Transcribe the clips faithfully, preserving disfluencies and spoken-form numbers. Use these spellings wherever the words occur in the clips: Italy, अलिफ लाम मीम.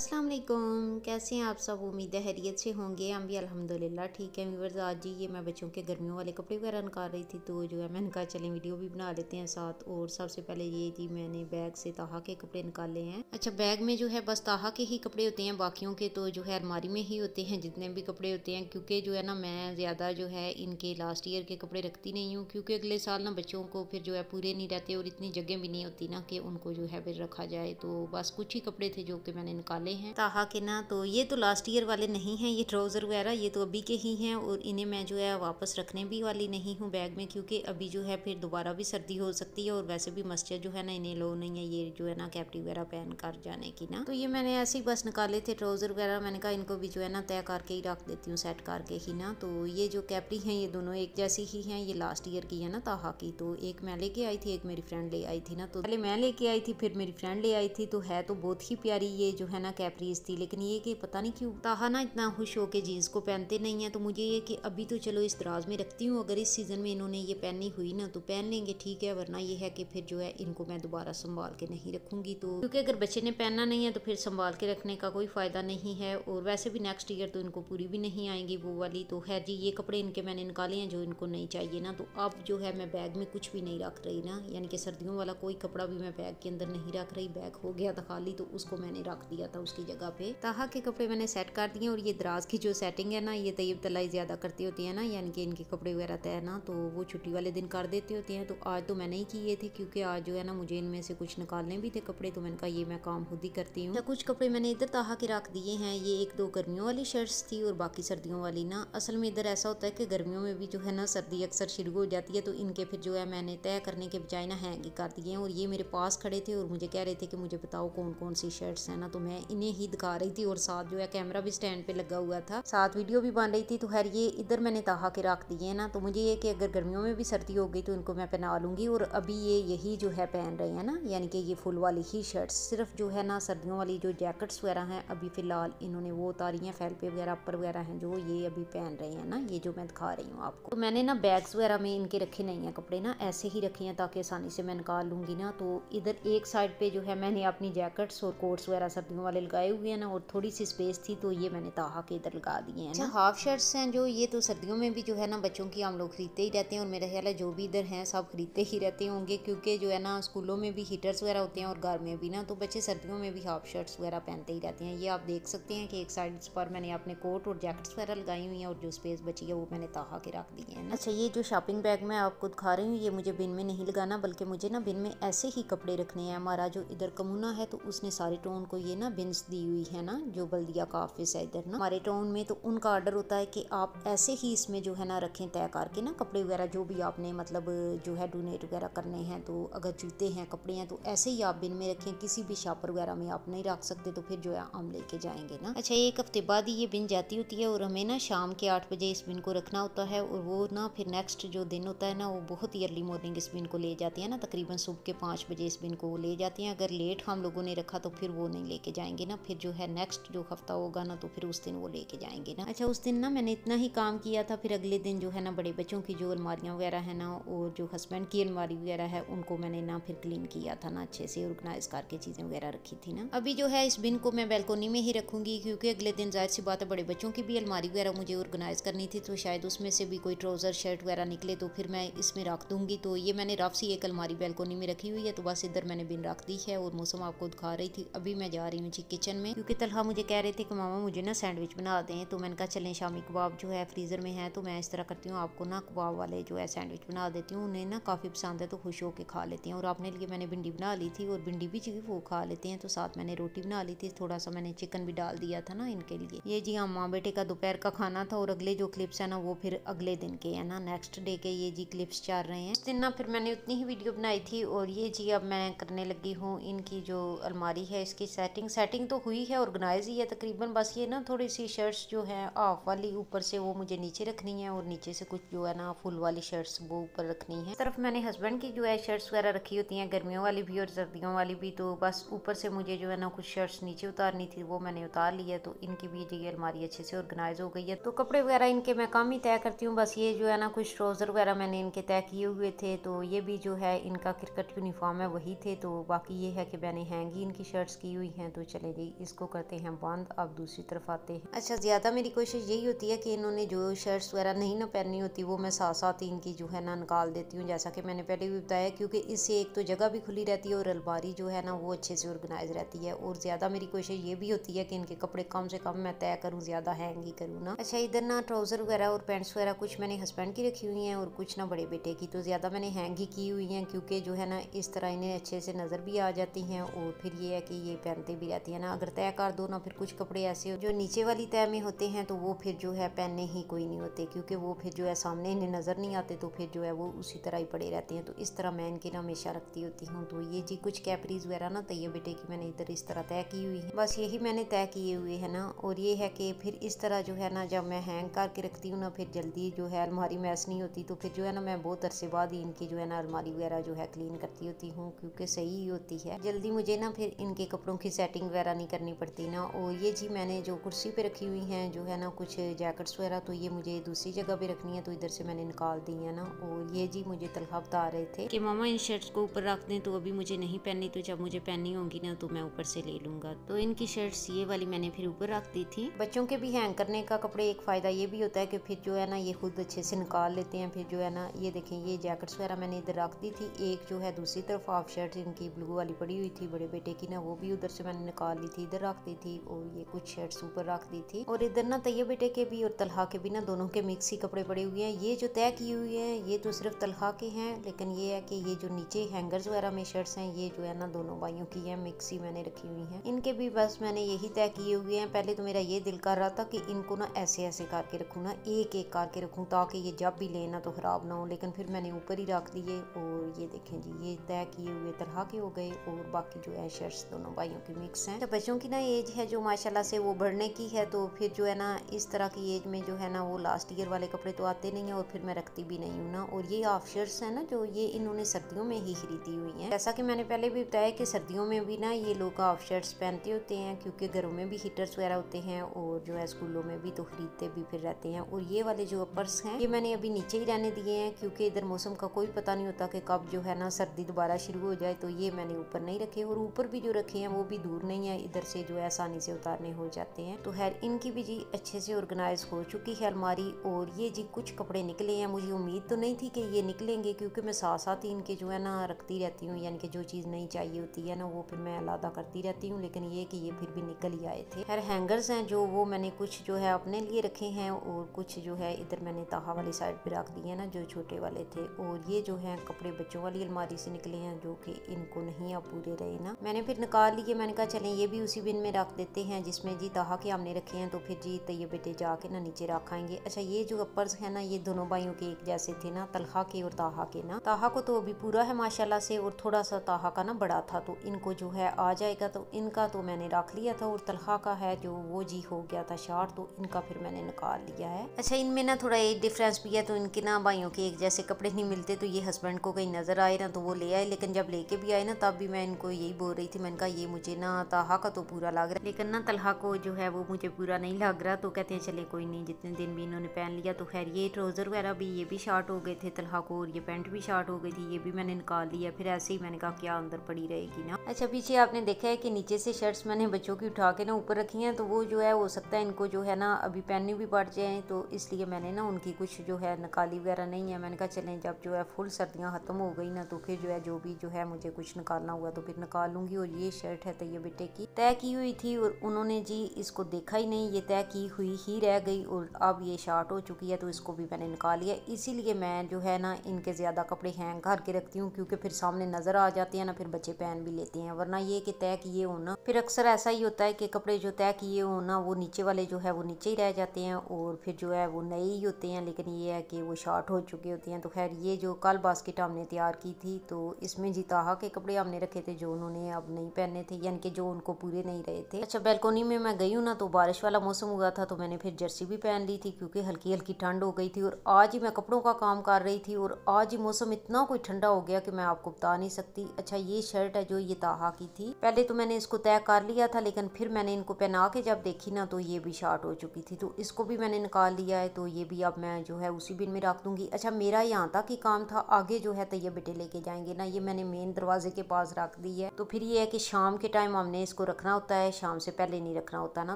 अस्सलाम वालेकुम, कैसे हैं आप सब। उम्मीद है खैरियत से होंगे। हम भी अल्हम्दुलिल्लाह ठीक है। व्यूअर्स आज जी ये मैं बच्चों के गर्मियों वाले कपड़े वगैरह निकाल रही थी, तो जो है मैंने कहा चलें वीडियो भी बना लेते हैं साथ। और सबसे पहले ये जी मैंने बैग से ताहा के कपड़े निकाले हैं। अच्छा, बैग में जो है बस ताहा के ही कपड़े होते हैं, बाकियों के तो जो है अलमारी में ही होते हैं जितने भी कपड़े होते हैं। क्योंकि जो है ना मैं ज़्यादा जो है इनके लास्ट ईयर के कपड़े रखती नहीं हूँ, क्योंकि अगले साल ना बच्चों को फिर जो है पूरे नहीं रहते और इतनी जगह भी नहीं होती ना कि उनको जो है फिर रखा जाए। तो बस कुछ ही कपड़े थे जो कि मैंने निकाले हैं ताहा के ना। तो ये तो लास्ट ईयर वाले नहीं हैं, ये ट्राउज़र वगैरह ये तो अभी के ही हैं और इन्हें मैं जो है वापस रखने भी वाली नहीं हूँ बैग में, क्योंकि अभी जो है फिर दोबारा भी सर्दी हो सकती है और वैसे भी मस्जिद जो है ना इन्हें लो नहीं है ये जो है ना कैप्टी वगैरह पहन कर जाने की ना। तो ये मैंने ऐसे ही बस निकाले थे ट्राउज़र वगैरह। मैंने कहा इनको भी जो है ना तय करके ही रख देती हूँ, सेट करके ही ना। तो ये जो कैप्टी हैं ये दोनों एक जैसी ही हैं, ये लास्ट ईयर की है ना ताहा की। तो एक मैं लेके आई थी, एक मेरी फ्रेंड ले आई थी ना। तो पहले मैं लेके आई थी, फिर मेरी फ्रेंड ले आई थी। तो है तो बहुत ही प्यारी ये जो है ना कैप्रीज थी, लेकिन ये कि पता नहीं क्यों ताहा ना इतना खुश हो के जीन्स को पहनते नहीं है। तो मुझे ये कि अभी तो चलो इस दराज में रखती हूँ, अगर इस सीज़न में इन्होंने ये पहनी हुई ना तो पहन लेंगे ठीक है, वरना ये है कि फिर जो है इनको मैं दोबारा संभाल के नहीं रखूँगी। तो क्योंकि अगर बच्चे ने पहनना नहीं है तो फिर संभाल के रखने का कोई फ़ायदा नहीं है, और वैसे भी नेक्स्ट ईयर तो इनको पूरी भी नहीं आएंगी वो वाली। तो है जी ये कपड़े इनके मैंने निकाले हैं जो इनको नहीं चाहिए ना। तो अब जो है मैं बैग में कुछ भी नहीं रख रही ना, यानी कि सर्दियों वाला कोई कपड़ा भी मैं बैग के अंदर नहीं रख रही। बैग हो गया था खाली, तो उसको मैंने रख दिया था उसकी जगह पे। ताहा के कपड़े मैंने सेट कर दिए। और ये दराज की जो सेटिंग है ना ये तयब तलाई ज़्यादा करती होती है ना, यानी कि इनके कपड़े वगैरह तय ना तो वो छुट्टी वाले दिन कर देते होते हैं। तो आज तो मैंने ही किए थे, क्योंकि आज जो है ना मुझे इनमें से कुछ निकालने भी थे कपड़े, तो मैंने कहा ये मैं काम खुद ही करती हूँ। कुछ कपड़े मैंने इधर ताहा के रख दिए हैं। ये एक दो गर्मियों वाली शर्ट्स थी और बाकी सर्दियों वाली ना। असल में इधर ऐसा होता है कि गर्मियों में भी जो है ना सर्दी अक्सर शुरू हो जाती है, तो इनके फिर जो है मैंने तय करने के बजाय ना हैंग कर दिए हैं। और ये मेरे पास खड़े थे और मुझे कह रहे थे कि मुझे बताओ कौन कौन सी शर्ट्स है ना, तो मैं इन्हें ही दिखा रही थी। और साथ जो है कैमरा भी स्टैंड पे लगा हुआ था, साथ वीडियो भी बन रही थी। तो खैर ये इधर मैंने ताहा के रख दिए ना। तो मुझे ये कि अगर गर्मियों में भी सर्दी हो गई तो इनको मैं पहना लूँगी। और अभी ये यही जो है पहन रहे हैं ना, यानी कि ये फुल वाली ही शर्ट्स। सिर्फ जो है ना सर्दियों वाली जो जैकेट्स वगैरह हैं अभी फ़िलहाल इन्होंने वो उतारी हैं, फैलपे वगैरह अपर वगैरह हैं जो ये अभी पहन रहे हैं ना, ये जो मैं दिखा रही हूँ आपको। तो मैंने ना बैग्स वगैरह में इनके रखे नहीं हैं कपड़े ना, ऐसे ही रखे हैं ताकि आसानी से मैं निकाल लूँगी ना। तो इधर एक साइड पर जो है मैंने अपनी जैकेट्स और कोट्स वगैरह सर्दियों वाले लगाए हुए हैं ना, और थोड़ी सी स्पेस थी तो ये मैंने ताहा के इधर लगा दिए हैं ना। हाफ शर्ट्स हैं जो ये तो सर्दियों में भी जो है ना बच्चों की हम लोग खरीदते ही रहते हैं, और मेरा ख्याल है जो भी इधर हैं सब खरीदते ही रहते होंगे, क्योंकि जो है ना स्कूलों में भी हीटर्स वगैरह होते हैं और घर में भी ना। तो बच्चे सर्दियों में भी हाफ शर्ट्स वगैरह पहनते ही रहते हैं। ये आप देख सकते हैं कि एक साइड पर मैंने अपने कोट और जैकेट्स वगैरह लगाई हुई हैं, और जो स्पेस बची है वो मैंने ताहा के रख दी है। अच्छा, ये जो शॉपिंग बैग मैं आपको दिखा रही हूँ ये मुझे बिन में नहीं लगाना, बल्कि मुझे ना बिन में ऐसे ही कपड़े रखने हैं। हमारा जो इधर कमूना है तो उसने सारे टाउन को ये ना बिन्स दी हुई है ना, जो बल्दिया का ऑफिस है इधर ना हमारे टाउन में। तो उनका ऑर्डर होता है कि आप ऐसे ही इसमें जो है ना रखें तय करके ना कपड़े वगैरह जो भी आपने मतलब जो है डोनेट वगैरह करने हैं। तो अगर जूते हैं कपड़े हैं तो ऐसे ही आप बिन में रखें, किसी भी शॉपर वगैरह में आप नहीं रख सकते, तो फिर जो है हम लेके जाएंगे ना। अच्छा, एक हफ्ते बाद ही ये बिन जाती होती है और हमें ना शाम के आठ बजे इस बिन को रखना होता है। और वो ना फिर नेक्स्ट जो दिन होता है ना वो बहुत ही अर्ली मॉर्निंग इस बिन को ले जाती है ना, तकरीबन सुबह के पाँच बजे इस बिन को ले जाते हैं। अगर लेट हम लोगों ने रखा तो फिर वो नहीं लेके जाएंगे ना, फिर जो है नेक्स्ट जो हफ्ता होगा ना तो फिर उस दिन वो लेके जाएंगे ना। अच्छा, उस दिन ना मैंने इतना ही काम किया था। फिर अगले दिन जो है ना बड़े बच्चों की जो अलमारियाँ वगैरह है ना और जो हस्बैंड की अलमारी वगैरह है उनको मैंने ना फिर क्लीन किया था ना, अच्छे से ऑर्गेनाइज करके चीज़ें वगैरह रखी थी ना। अभी जो है इस बिन को मैं बैल्कोनी में ही रखूँगी, क्योंकि अगले दिन जाहिर सी बात है बड़े बच्चों की भी अलमारी वगैरह मुझे ऑर्गेनाइज करनी थी, तो शायद उसमें से भी कोई ट्राउज़र शर्ट वगैरह निकले तो फिर मैं इसमें रख दूँगी। तो ये मैंने रफ सी एक अलमारी बैल्कोनी में रखी हुई है, तो बस इधर मैंने बिन रख दी है। और मौसम आपको दिखा रही थी। अभी मैं जा रही हूँ जी किचन में, क्योंकि तलहा मुझे कह रहे थे कि मामा मुझे ना सैंडविच बना दें। तो मैंने कहा चलें शामी कबाब जो है फ्रीज़र में है, तो मैं इस तरह करती हूँ आपको ना कबाब वाले जो है सैंडविच बना देती हूँ, उन्हें ना काफ़ी पसंद है तो खुश होकर खा लेते हैं। और अपने लिए मैंने भिंडी बना ली थी और भिंडी भी जी वो खा लेते हैं। तो साथ मैंने रोटी बना ली थी, थोड़ा सा मैंने चिकन भी डाल दिया था ना इनके लिए। ये जी हम माँ बेटे का दोपहर का खाना था, और अगले जो क्लिप्स है ना वो फिर अगले दिन के है ना, नेक्स्ट डे के ये जी क्लिप्स चल रहे हैं। उस दिन ना फिर मैंने उतनी ही वीडियो बनाई थी। और ये जी अब मैं करने लगी हूँ इनकी जो अलमारी है इसकी सेटिंग। सेटिंग तो हुई है, ऑर्गेनाइज ही है तकरीबन, बस ये ना थोड़ी सी शर्ट्स जो है हाफ वाली ऊपर से वो मुझे नीचे रखनी है, और नीचे से कुछ जो है ना फुल वाली शर्ट्स वो ऊपर रखनी है। तरफ मैंने हस्बैंड की जो है शर्ट्स वगैरह रखी होती हैं, गर्मियों वाली भी और सर्दियों वाली भी। तो बस ऊपर से मुझे जो है ना कुछ शर्ट्स नीचे उतारनी थी, वो मैंने उतार ली है। तो इनकी भी जो अलमारी अच्छे से ऑर्गेनाइज हो गई है। तो कपड़े वगैरह इनके मैं कम ही तय करती हूँ, बस ये जो है ना कुछ ट्राउज़र वगैरह मैंने इनके तय किए हुए थे। तो ये भी जो है इनका क्रिकेट यूनिफॉर्म है वही थे। तो बाकी ये है कि मैंने हैंग ही इनकी शर्ट्स की हुई हैं। तो चले है जी, इसको करते हैं बंद। अब दूसरी तरफ आते हैं। अच्छा, ज़्यादा मेरी कोशिश यही होती है कि इन्होंने जो शर्ट्स वगैरह नहीं ना पहननी होती वो मैं साथ साथ इनकी जो है ना निकाल देती हूँ, जैसा कि मैंने पहले भी बताया, क्योंकि इससे एक तो जगह भी खुली रहती है और अलमारी जो है ना वो अच्छे से ऑर्गेनाइज रहती है। और ज़्यादा मेरी कोशिश ये भी होती है कि इनके कपड़े कम से कम मैं तय करूँ, ज़्यादा हैंग ही करूँ ना। अच्छा, इधर ना ट्राउज़र वगैरह और पैंट्स वगैरह कुछ मैंने हस्बैंड की रखी हुई हैं और कुछ ना बड़े बेटे की, तो ज़्यादा मैंने हैंग ही की हुई हैं क्योंकि जो है ना इस तरह इन्हें अच्छे से नज़र भी आ जाती हैं और फिर ये है कि ये पहनते भी रहती है ना। अगर तय कर दो ना फिर कुछ कपड़े ऐसे जो नीचे वाली तय में होते हैं तो वो फिर जो है पहनने ही कोई नहीं होते, क्योंकि वो फिर जो है सामने इन्हें नज़र नहीं आते, तो फिर जो है वो उसी तरह ही पड़े रहते हैं। तो इस तरह मैं इनकी ना हमेशा रखती होती हूँ। तो ये जी कुछ कैपरीज वगैरह ना तय बेटे की मैंने इधर इस तरह तय की हुई है, बस यही मैंने तय किए हुए है ना। और ये है कि फिर इस तरह जो है ना जब मैं हैंग करके रखती हूँ ना फिर जल्दी जो है अलमारी मैस नहीं होती, तो फिर जो है ना मैं बहुत अरसे बाद इनकी जो है ना अलमारी वगैरह जो है क्लीन करती होती हूँ, क्योंकि सही होती है, जल्दी मुझे ना फिर इनके कपड़ों की सेटिंग वगैरह नहीं करनी पड़ती ना। और ये जी मैंने जो कुर्सी पे रखी हुई हैं जो है ना कुछ जैकेट्स वगैरह, तो ये मुझे दूसरी जगह पे रखनी है, तो इधर से मैंने निकाल दी है ना। और ये जी मुझे तलहा बता रहे थे कि मामा इन शर्ट्स को ऊपर रख दें, तो अभी मुझे नहीं पहननी, तो जब मुझे पहननी होगी ना तो मैं ऊपर से ले लूँगा। तो इनकी शर्ट्स ये वाली मैंने फिर ऊपर रख दी थी। बच्चों के भी हैंग करने का कपड़े एक फ़ायदा ये भी होता है कि फिर जो है ना ये खुद अच्छे से निकाल लेते हैं। फिर जो है ना ये देखें, ये जैकेट्स वगैरह मैंने इधर रख दी थी, एक जो है दूसरी तरफ हाफ शर्ट इनकी ब्लू वाली पड़ी हुई थी बड़े बेटे की ना, वो भी उधर से मैंने निकाल ली थी, इधर रख दी थी। और ये कुछ शर्ट्स ऊपर रख दी थी। और इधर ना तैयब बेटे के भी और तलहा के भी ना दोनों के मिक्स ही कपड़े पड़े हुए हैं। ये जो तय किए हुए हैं ये तो सिर्फ तलहा के हैं, लेकिन ये है कि ये जो नीचे हैंगर्स वगैरह में शर्ट्स हैं ये जो है ना दोनों भाइयों की है, मिक्स ही मैंने रखी हुई है। इनके भी बस मैंने यही तय किए हुए हैं। पहले तो मेरा ये दिल कर रहा था कि इनको ना ऐसे ऐसे करके रखूँ ना, एक एक करके रखूँ ताकि ये जब भी लेना तो ख़राब ना हो, लेकिन फिर मैंने ऊपर ही रख दिए। और ये देखें जी, ये तय किए हुए तलहा के हो गए और बाकी जो है शर्ट्स दोनों भाइयों की मिक्स हैं। तो बच्चों की ना एज है जो माशाल्लाह से वो बढ़ने की है, तो फिर जो है ना इस तरह की एज में जो है ना वो लास्ट ईयर वाले कपड़े तो आते नहीं हैं और फिर मैं रखती भी नहीं हूँ ना। और ये हाफ शर्ट्स हैं ना जो, ये इन्होंने सर्दियों में ही खरीदी हुई हैं। जैसा कि मैंने पहले भी बताया कि सर्दियों में भी ना ये लोग हाफ शर्ट्स पहनते होते हैं, क्योंकि घरों में भी हीटर्स वगैरह होते हैं और जो है स्कूलों में भी तो खरीदते भी फिर रहते हैं। और ये वाले जो अपर्स हैं ये मैंने अभी नीचे ही रहने दिए हैं, क्योंकि इधर मौसम का कोई पता नहीं होता कि कब जो है ना सर्दी दोबारा शुरू हो जाए, तो ये मैंने ऊपर नहीं रखे। और ऊपर भी जो रखे हैं वो भी दूर नहीं है, इधर से जो है आसानी से उतारने हो जाते हैं। तो खैर इनकी भी जी अच्छे से ऑर्गेनाइज हो चुकी है अलमारी। और ये जी कुछ कपड़े निकले हैं, मुझे उम्मीद तो नहीं थी कि ये निकलेंगे, क्योंकि मैं साथ साथ ही इनके जो है ना रखती रहती हूँ, यानी कि जो चीज़ नहीं चाहिए होती है ना वो फिर मैं अलहदा करती रहती हूँ, लेकिन ये कि ये फिर भी निकल ही आए थे। खैर हैंगर्स हैं जो, वो मैंने कुछ जो है अपने लिए रखे हैं और कुछ जो है इधर मैंने ताहा वाली साइड पर रख दिए हैं ना, जो छोटे वाले थे। और ये जो है कपड़े बच्चों वाली अलमारी से निकले हैं, जो कि इनको नहीं अब पूरे रहे ना, मैंने फिर निकाल लिए। मैंने कहा चलें ये भी उसी बिन में रख देते हैं जिसमें जी ताहा के हमने रखे हैं, तो फिर जी तैयब बेटे जाके ना नीचे रखाएंगे। अच्छा, ये जो अपर्स है ना ये दोनों भाइयों के एक जैसे थे ना, तलहा के और ताहा के ना। ताहा को तो अभी पूरा है माशाल्लाह से और थोड़ा सा ताहा का ना बड़ा था, तो इनको जो है आ जाएगा, तो इनका तो मैंने रख लिया था। और तलहा का है जो वो जी हो गया था शार्ट, तो इनका फिर मैंने निकाल लिया है। अच्छा, इनमें ना थोड़ा एज डिफरेंस भी है, तो इनके ना भाइयों के एक जैसे कपड़े नहीं मिलते, तो ये हस्बैंड को कहीं नजर आए ना तो वो ले आए। लेकिन जब लेके भी आए ना तब भी मैं इनको यही बोल रही थी, मैंने कहा ये मुझे ना ताहा का तो पूरा लग रहा है लेकिन ना तलहा को जो है वो मुझे पूरा नहीं लग रहा, तो कहते हैं चले कोई नहीं, जितने दिन भी इन्होंने पहन लिया। तो खैर ये ट्राउज़र वगैरह भी ये भी शार्ट हो गए थे तलहा को, और ये पैंट भी शार्ट हो गई थी, ये भी मैंने निकाल लिया। फिर ऐसे ही मैंने कहा क्या अंदर पड़ी रहेगी ना। अच्छा, पीछे आपने देखा है कि नीचे से शर्ट्स मैंने बच्चों की उठा के ना ऊपर रखी हैं, तो वो जो है हो सकता है इनको जो है ना अभी पहननी भी पड़ जाए, तो इसलिए मैंने ना उनकी कुछ जो है निकाली वगैरह नहीं है। मैंने कहा चलें जब जो है फुल सर्दियाँ ख़त्म हो गई ना तो फिर जो है जो भी जो है मुझे कुछ निकालना हुआ तो फिर निकाल लूँगी। और ये शर्ट है तैयब बेटे की, तय की हुई थी और उन्होंने जी इसको देखा ही नहीं, ये तय की हुई ही रह गई और अब ये शार्ट हो चुकी है, तो इसको भी मैंने निकाल लिया। इसीलिए मैं जो है ना इनके ज़्यादा कपड़े हैंग करके रखती हूँ, क्योंकि फिर सामने नज़र आ जाते हैं ना, फिर बच्चे पहन भी लेते हैं। वरना ये कि तय किए हो ना फिर अक्सर ऐसा ही होता है कि कपड़े जो तय किए हो ना वो नीचे वाले जो है वो नीचे ही रह जाते हैं और फिर जो है वो नए ही होते हैं, लेकिन ये है कि वो शार्ट हो चुके होते हैं। तो खैर ये जो कल बास्केट हमने तैयार की थी तो इसमें जी ताहा के कपड़े हमने रखे थे जो उन्होंने अब नहीं पहने थे, यानी कि जो उनको पूरे नहीं रहे थे। अच्छा, बैल्कोनी में मैं गई हूँ ना तो बारिश वाला मौसम हुआ था, तो मैंने फिर जर्सी भी पहन ली थी क्योंकि हल्की हल्की ठंड हो गई थी। और आज ही मैं कपड़ों का काम कर रही थी और आज ही मौसम इतना कोई ठंडा हो गया कि मैं आपको बता नहीं सकती। अच्छा, ये शर्ट है जो ये ताहा की थी, पहले तो मैंने इसको तय कर लिया था, लेकिन फिर मैंने इनको पहना के जब देखी ना तो ये भी शार्ट हो चुकी थी, तो इसको भी मैंने निकाल लिया है, तो ये भी अब मैं जो है उसी बिन में रख दूंगी। अच्छा, मेरा यहाँ तक ही काम था, आगे जो है तैयब बेटे लेके जाएंगे ना, ये मैंने मेन दरवाजे के पास रख दी है। तो फिर ये है कि शाम के टाइम हमने इसको रखना होता है, शाम से पहले नहीं रखना होता ना,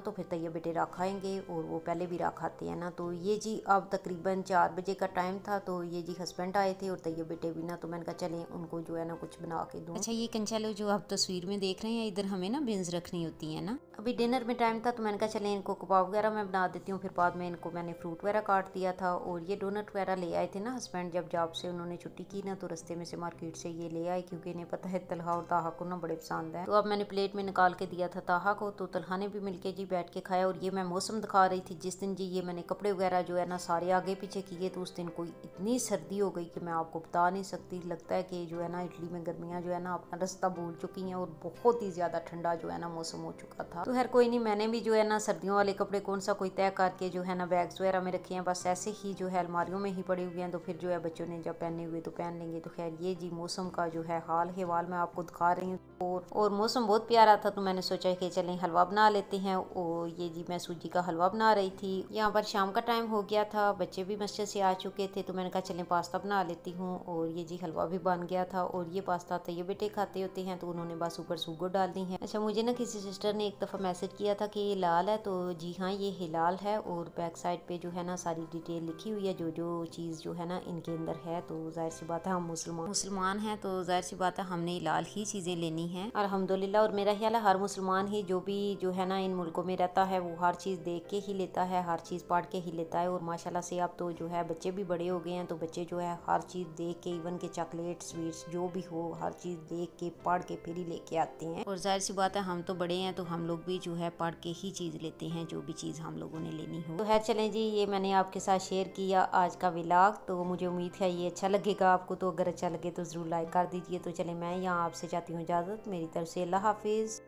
तो फिर तैयब बेटे राख आएंगे और वो पहले भी राख आते हैं ना। तो ये जी अब तकरीबन चार बजे का टाइम था, तो ये जी हस्बैंड आए थे और तैयब बेटे भी ना, तो मैंने कहा चलें उनको जो है ना कुछ बना के दूँ। अच्छा ये कंचालो जो आप तस्वीर में देख रहे हैं, इधर हमें ना बीन्स रखनी होती है ना। अभी डिनर में टाइम था तो मैंने कहा चलें इनको कबाब वगैरह मैं बना देती हूँ, फिर बाद में इनको मैंने फ्रूट वगैरह काट दिया था। और ये डोनट वगैरह ले आए थे ना हस्बैंड, जब जॉब से उन्होंने छुट्टी की ना तो रस्ते में से मार्केट से ये ले आए, क्योंकि इन्हें पता है तलहा और ताहा को ना बड़े पसंद है। तो अब मैंने प्लेट में निकाल के दिया था ताहा को, तो तलहा ने भी मिलके जी बैठ के खाया। और ये मैं मौसम दिखा रही थी जिस दिन जी ये मैंने कपड़े वगैरह जो है ना सारे आगे पीछे किए, तो उस दिन कोई इतनी सर्दी हो गई कि मैं आपको बता नहीं सकती। लगता है कि जो है ना इटली में गर्मियाँ जो है ना अपना रास्ता भूल चुकी हैं और बहुत ही ज़्यादा ठंडा जो है ना मौसम हो चुका था। तो खैर कोई नहीं, मैंने भी जो है ना सर्दियों वाले कपड़े कौन सा कोई तय करके जो है ना बैग्स वगैरह में रखे हैं, बस ऐसे ही जो है अलमारियों में ही पड़े हुए हैं, तो फिर जो है बच्चों ने जब पहने हुए तो पहन लेंगे। तो खैर ये जी मौसम का जो है हाल हवाल मैं आपको दिखा रही हूँ। और, और मौसम बहुत प्यारा था, तो मैंने सोचा कि चलें हलवा बना लेते हैं। और ये जी मैं सूजी का हलवा बना रही थी। यहाँ पर शाम का टाइम हो गया था, बच्चे भी मस्जिद से आ चुके थे, तो मैंने कहा चलें पास्ता बना लेती हूँ। और ये जी हलवा भी बन गया था। और ये पास्ता तो ये बेटे खाते होते हैं, तो उन्होंने बस ऊपर सुगर डाल दी है। अच्छा मुझे ना किसी सिस्टर ने एक दफ़ा मैसेज किया था कि ये लाल है, तो जी हाँ ये हिलाल है। और बैक साइड पर जो है ना सारी डिटेल लिखी हुई है, जो जो चीज़ जो है ना इनके अंदर है। तो जाहिर सी बात है हम मुसलमान मुसलमान हैं, तो जाहिर सी बात है हमने लाल ही चीज़ें लेनी है अल्हम्दुलिल्लाह। और मेरा ख्याल है हर मुसलमान ही जो भी जो है ना इन मुल्कों में रहता है वो हर चीज़ देख के ही लेता है, हर चीज़ पढ़ के ही लेता है। और माशाल्लाह से अब तो जो है बच्चे भी बड़े हो गए हैं, तो बच्चे जो है हर चीज़ देख के, इवन के चॉकलेट स्वीट्स जो भी हो हर चीज़ देख के पढ़ के फिर ही लेके आते हैं। और जाहिर सी बात है हम तो बड़े हैं, तो हम लोग भी जो है पढ़ के ही चीज़ लेते हैं, जो भी चीज़ हम लोगों ने लेनी हो। तो खैर चलें जी, ये मैंने आपके साथ शेयर किया आज का व्लॉग, तो मुझे उम्मीद है ये अच्छा लगेगा आपको। तो अगर अच्छा लगे तो ज़रूर लाइक कर दीजिए। तो चलें मैं यहाँ आपसे चाहती हूँ इजाज़त, मेरी तरफ से अल्लाह हाफिज़।